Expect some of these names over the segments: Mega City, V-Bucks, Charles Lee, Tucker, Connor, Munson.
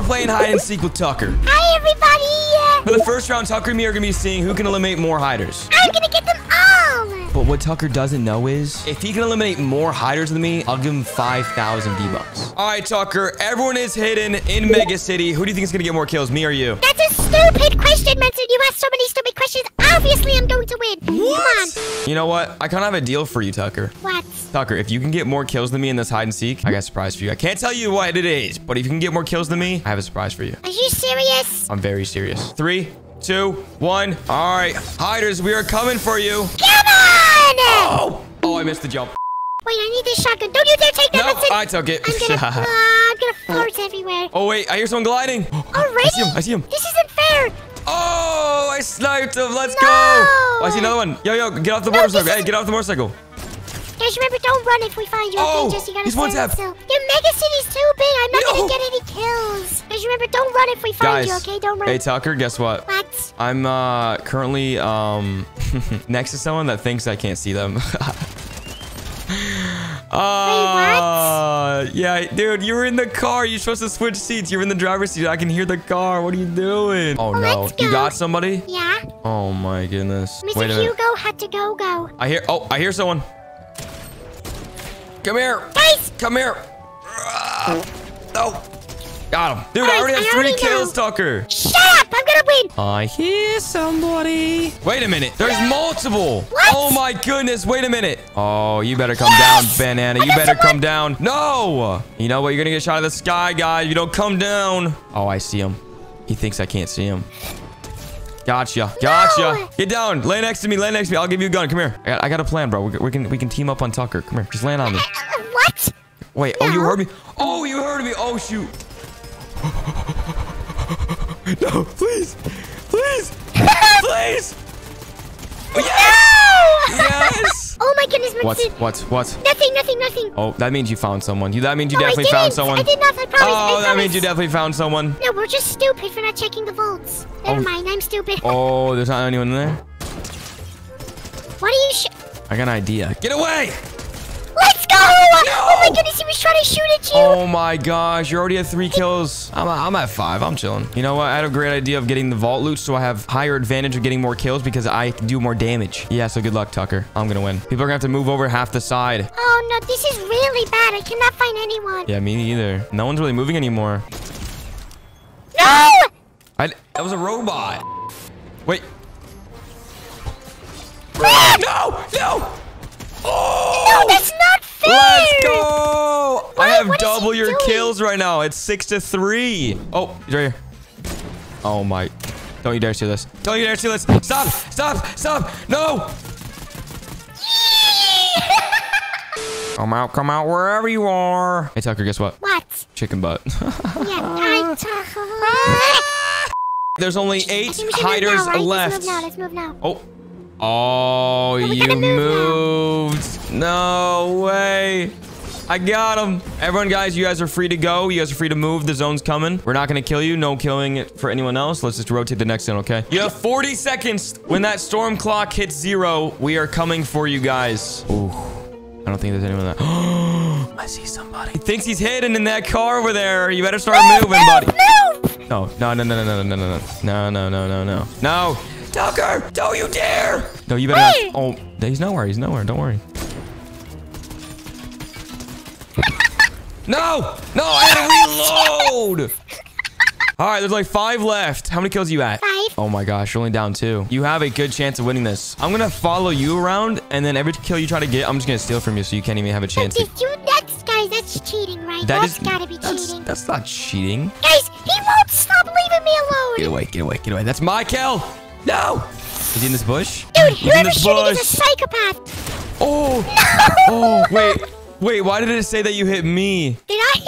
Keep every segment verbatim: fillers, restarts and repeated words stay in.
we're playing hide and seek with Tucker. Hi, everybody. For the first round, Tucker and me are going to be seeing who can eliminate more hiders. I'm going to get them all. But what Tucker doesn't know is if he can eliminate more hiders than me, I'll give him five thousand V-Bucks. All right, Tucker. Everyone is hidden in Mega City. Who do you think is going to get more kills, me or you? That's a stupid question, Munson. You asked so many stupid questions. Obviously, I'm going to win. What? Come on. You know what? I kind of have a deal for you, Tucker. What? Tucker, if you can get more kills than me in this hide and seek, I got a surprise for you. I can't tell you what it is, but if you can get more kills than me, I have a surprise for you. Are you serious? I'm very serious. Three, two, one. All right, hiders, we are coming for you. Come on! Oh, oh I missed the jump. Wait, I need this shotgun. Don't you dare take that. No, I took it. I'm gonna, uh, I'm gonna fart everywhere. Oh, wait, I hear someone gliding. Already? I see him, I see him. This isn't fair. Oh, I sniped him. Let's no. go. Oh, I see another one. Yo, yo, get off the no, motorcycle. Hey, get off the motorcycle. Guys, remember, don't run if we find you. Oh, okay, just, you gotta he's one tap. Yourself. Your Mega City's too big. I'm not no. gonna get any kills. Guys, remember, don't run if we find Guys, you, okay? Don't run. Hey, Tucker, guess what? What? I'm uh, currently um, next to someone that thinks I can't see them. Uh, Wait, what? Yeah, dude, you were in the car. You're supposed to switch seats. You're in the driver's seat. I can hear the car. What are you doing? Oh, well, no. Go. You got somebody? Yeah. Oh, my goodness. Mister Wait a Hugo minute. had to go, go. I hear, oh, I hear someone. Come here. Guys. Come here. Uh, oh, got him. Dude, Guys, I already have I already three know. kills, Tucker. Shut up. I'm going to win. I hear somebody. Wait a minute. There's multiple. What? Oh, my goodness. Wait a minute. Oh, you better come yes! down, Banana. I you better someone. come down. No. You know what? You're going to get shot out of the sky, guys. You don't come down. Oh, I see him. He thinks I can't see him. Gotcha. Gotcha. No. Get down. Lay next to me. Lay next to me. I'll give you a gun. Come here. I got, I got a plan, bro. We, we can we can team up on Tucker. Come here. Just land on me. Uh, what? Wait. No. Oh, you heard me. Oh, you heard me. Oh, shoot. No, please. Please. Please. Yes. No. Yes. Oh, my goodness. What? What? What? Nothing. Nothing. Nothing. Oh, that means you found someone. You. That means you no, definitely found someone. I did not. I promise. Oh, I that means you definitely found someone. No, we're just stupid for not checking the vaults. Never oh. mind, I'm stupid. Oh, there's not anyone in there? What are you sh- I got an idea. Get away! Let's go! No! Oh my goodness, he was trying to shoot at you! Oh my gosh, you're already at three kills. I'm, I'm at five, I'm chilling. You know what, I had a great idea of getting the vault loot, so I have higher advantage of getting more kills because I do more damage. Yeah, so good luck, Tucker. I'm gonna win. People are gonna have to move over half the side. Oh no, this is really bad. I cannot find anyone. Yeah, me neither. No one's really moving anymore. No! I, that was a robot. Wait. Ah! No! No! Oh! No, that's not fair! Let's go! Why, I have double your doing? kills right now. It's six to three. Oh, he's right here. Oh, my. Don't you dare steal this. Don't you dare steal this. Stop! Stop! Stop! No! Come out, come out, wherever you are. Hey, Tucker, guess what? What? Chicken butt. Yeah, I Tucker. There's only eight hiders now, right? left. Let's move now. Let's move now. Oh. Oh, oh you move moved. Now. No way. I got him. Everyone, guys, you guys are free to go. You guys are free to move. The zone's coming. We're not going to kill you. No killing it for anyone else. Let's just rotate the next zone, okay? You have forty seconds. When that storm clock hits zero, we are coming for you guys. Ooh. I don't think there's anyone there. I see somebody. He thinks he's hidden in that car over there. You better start move, moving, move, buddy. Move. No, no, no, no, no, no, no, no, no, no, no, no, no, no. Tucker, don't you dare. No, you better not. Oh, he's nowhere. He's nowhere. Don't worry. No, no, I had to reload. All right, there's like five left. How many kills are you at? Five. Oh my gosh, you're only down two. You have a good chance of winning this. I'm gonna follow you around, and then every kill you try to get, I'm just gonna steal from you, so you can't even have a chance. That's, to... you, that's guys, that's cheating, right? That that's is, gotta be that's, cheating. That's not cheating. Guys, he won't stop leaving me alone. Get away, get away, get away. That's my kill. No. Is he in this bush? Dude, He's whoever's shooting bush. is a psychopath. Oh. No. Oh, wait, wait. Why did it say that you hit me? Did I?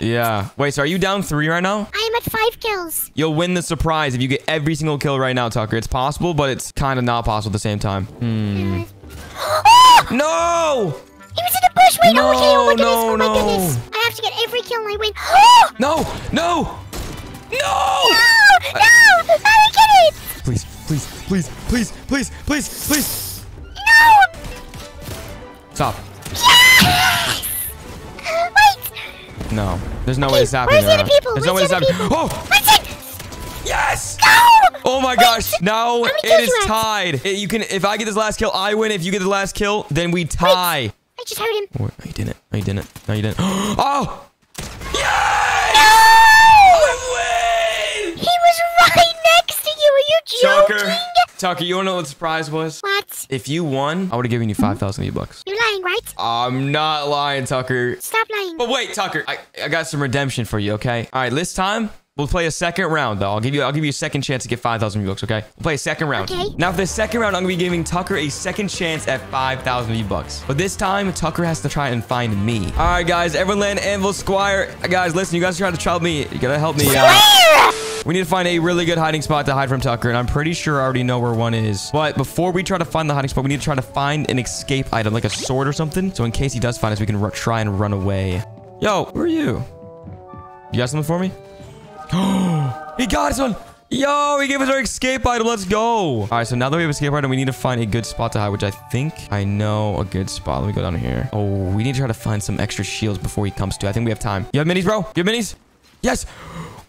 Yeah. Wait, so are you down three right now? I am at five kills. You'll win the surprise if you get every single kill right now, Tucker. It's possible, but it's kind of not possible at the same time. Hmm. Oh! No! He was in the bush. Wait, no, okay. Oh, my goodness. No, oh, my no. goodness. I have to get every kill and I win. Oh! No, no, no. No, no. I didn't get it. Please, please, please, please, please, please, please. No. Stop. Yes! No. There's no okay, way it's happening. Where's the people? There's where's no way it's happening. Oh! Munson! Yes! Go! Oh my gosh. Wait, now it is tied. It, you can, if I get this last kill, I win. If you get the last kill, then we tie. Wait, I just heard him. Oh, no, you didn't. No, you didn't. No, you didn't. Oh! Yes! No! I win! He was right next to you. Are you joking? Tucker. Tucker, you wanna know what the surprise was? What? If you won, I would have given you five thousand V-Bucks. You're lying, right? I'm not lying, Tucker. Stop lying. But wait, Tucker, I, I got some redemption for you, okay? All right, this time, we'll play a second round, though. I'll give you I'll give you a second chance to get five thousand V-Bucks, okay? We'll play a second round. Okay. Now, for the second round, I'm going to be giving Tucker a second chance at five thousand V-Bucks. But this time, Tucker has to try and find me. All right, guys. Everyone land Anvil Squire. Guys, listen. You guys are trying to try me. You got to help me out. We need to find a really good hiding spot to hide from Tucker, and I'm pretty sure I already know where one is. But before we try to find the hiding spot, we need to try to find an escape item, like a sword or something. So in case he does find us, we can try and run away. Yo, who are you? You got something for me? Oh, he got us one. Yo, he gave us our escape item. Let's go. All right, so now that we have an escape item, we need to find a good spot to hide, which I think I know a good spot. Let me go down here. Oh, we need to try to find some extra shields before he comes to. I think we have time. You have minis, bro? You have minis? Yes.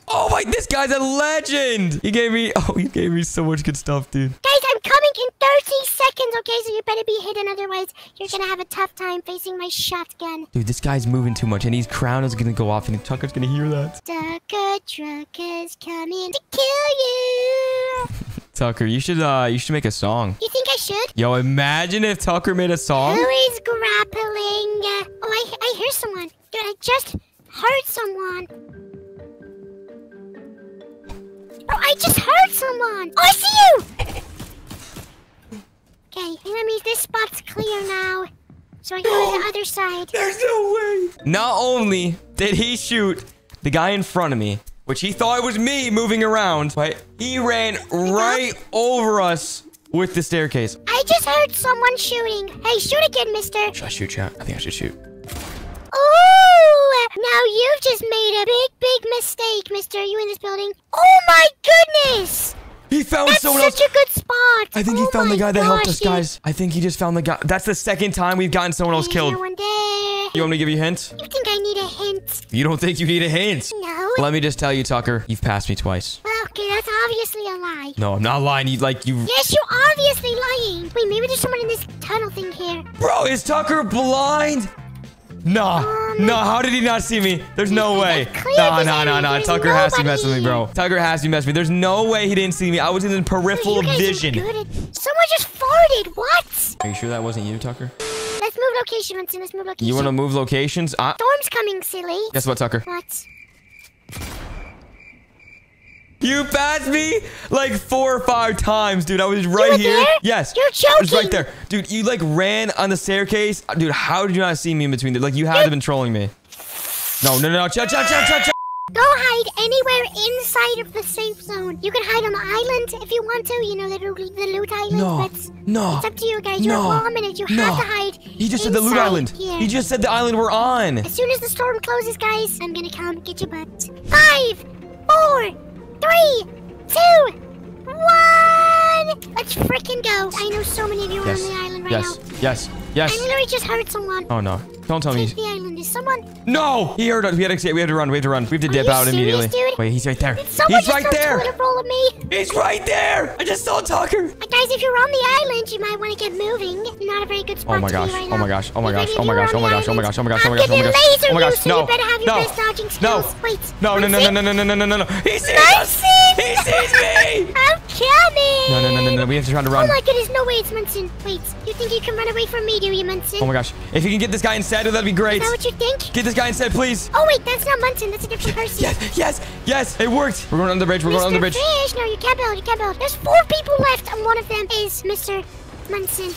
Oh my, this guy's a legend. He gave me, oh, he gave me so much good stuff, dude. Guys, I'm coming in thirty seconds, okay? So you better be hidden, otherwise you're gonna have a tough time facing my shotgun. Dude, this guy's moving too much, and his crown is gonna go off, and Tucker's gonna hear that. Tucker Truck is coming to kill you. Tucker, you should, uh, you should make a song. You think I should? Yo, imagine if Tucker made a song. Who is grappling? Oh, I, I hear someone. Dude, I just heard someone. Oh, I just heard someone. Oh, I see you. Okay, that means this spot's clear now. So I go no. to the other side. There's no way. Not only did he shoot the guy in front of me, which he thought was me moving around, but he ran right yeah. over us with the staircase. I just heard someone shooting. Hey, shoot again, mister. Should I shoot, chat? I think I should shoot. Oh, now you've just made a big, big mistake, mister. Are you in this building? Oh, my goodness. He found That's someone else. That's such a good spot. I think oh he found the guy gosh, that helped us, guys. I think he just found the guy. That's the second time we've gotten someone else killed. No one there. You want me to give you a hint? You think I need a hint? You don't think you need a hint? No. Let me just tell you, Tucker. You've passed me twice. Well, okay, that's obviously a lie. No, I'm not lying. You like you. Yes, you're obviously lying. Wait, maybe there's someone in this tunnel thing here. Bro, is Tucker blind? Nah, um, nah, how did he not see me? There's no way. Nah, nah, nah, nah. Tucker nobody. has to mess with me, bro. Tucker has to mess with me. There's no way he didn't see me. I was in the peripheral Dude, vision. Someone just farted. What? Are you sure that wasn't you, Tucker? Let's move location, Munson. Let's move location. You want to move locations? I Storm's coming, silly. Guess what, Tucker? What? You passed me like four or five times, dude. I was right you were here. There? Yes. You're joking. I was right there. Dude, you like ran on the staircase. Dude, how did you not see me in between there? Like you had to have been trolling me. No, no, no, no. Ch-ch-ch-ch-ch-ch. Go hide anywhere inside of the safe zone. You can hide on the island if you want to. You know, the, the loot island. No, but no. It's up to you guys. You're no, a minute. You no. have to hide He just said the loot island. Here. He just said the island we're on. As soon as the storm closes, guys, I'm going to come get your butt. Five, four, Three, two, one. Let's freaking go. I know so many of you are yes. on the island right yes. now. Yes, yes, yes. I literally just heard someone. Oh, no. Don't tell Take me. the island. Is someone? No. He heard us. We had to, we had to run. We had to run. We have to dip out serious, immediately. Dude? Wait, he's right there. Did someone he's just right there. Of me? He's right there. I just saw Tucker. Uh, guys, if you're on the island, you might want to get moving. Not a very good spot. Oh, my gosh. Right oh, my gosh. Oh, my gosh. Oh, my gosh. Oh, my gosh. Oh, my gosh. Oh, my gosh. Oh, my gosh. Oh, my gosh. Oh, my gosh. No. No. No, no, no, no, no, no, no, no, no, no. He sees us. He sees me. I'm coming. No, no, no, no, no. We have to try to run. Oh, my goodness. No way. It's Munson. Wait. You think you can run away from me, do you, Munson? Oh, my gosh. If you can get this guy instead. That'd be great. Is that what you think? Get this guy instead, please. Oh, wait. That's not Munson. That's a different person. Yes, yes, yes. It worked. We're going under the bridge. We're going under the bridge. Fish. No, you can't build. You can't build. There's four people left, and one of them is Mister Munson.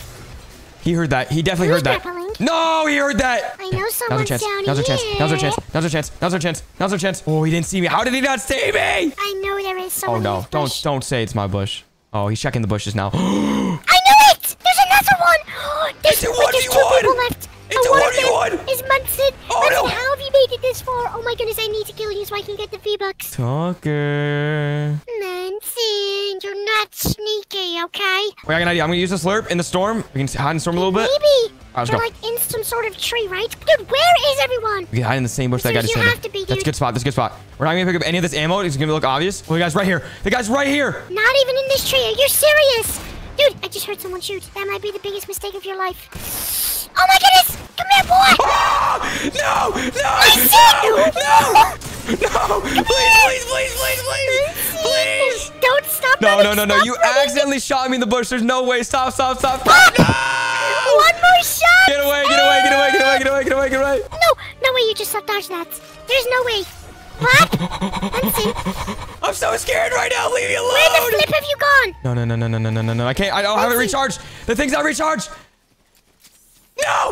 He heard that. He definitely Who's heard that. Grappling? No, he heard that. I know someone's down here. Now's our chance. Now's our chance. Now's our chance. Now's our chance. Now's our chance. Oh, he didn't see me. How did he not see me? I know there is someone. Oh, no. Don't, don't say it's my bush. Oh, he's checking the bushes now. I knew it. There's another one. There's, it's like, there's two people left. It's a one v one! It's Munson! Oh, Munson, no. How have you made it this far? Oh my goodness, I need to kill you so I can get the V-Bucks. Tucker. Munson, you're not sneaky, okay? Wait, I got an idea. I'm gonna use this slurp in the storm. We can hide in the storm a little bit. Maybe. All right, let's go. Like in some sort of tree, right? Dude, where is everyone? We can hide in the same bush that guy just hid. That's a good spot. That's a good spot. We're not gonna pick up any of this ammo. It's gonna look obvious. Oh, the guy's right here. The guy's right here. Not even in this tree. Are you serious? Dude, I just heard someone shoot. That might be the biggest mistake of your life. Oh my goodness! Come here, boy! Oh, no! No! No! No! No! Please, please, please, please, please! Please! Don't stop! No, no, no, no! You accidentally shot me in the bush. There's no way. Stop! Stop! Stop! No! One more shot! Get away! Get away! Get away! Get away! Get away! Get away! Get away! No! No way! You just dodged that. There's no way. What? I'm so scared right now. Leave me alone. Where the flip have you gone? No, no, no, no, no, no, no, no. I can't. I don't have it recharged. The thing's not recharged. No! No!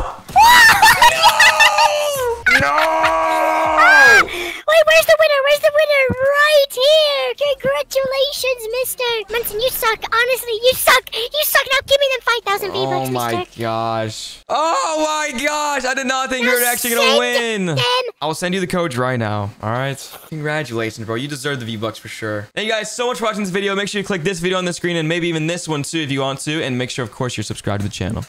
No! Ah, wait, where's the winner? Where's the winner? Right here. Congratulations, mister. Munson, you suck. Honestly, you suck. You suck. Now give me them five thousand V-Bucks, mister. Oh, my gosh. Oh, my gosh. I did not think we were actually going to win. Them. I'll send you the codes right now. All right. Congratulations, bro. You deserve the V-Bucks for sure. Thank you guys so much for watching this video. Make sure you click this video on the screen and maybe even this one, too, if you want to. And make sure, of course, you're subscribed to the channel.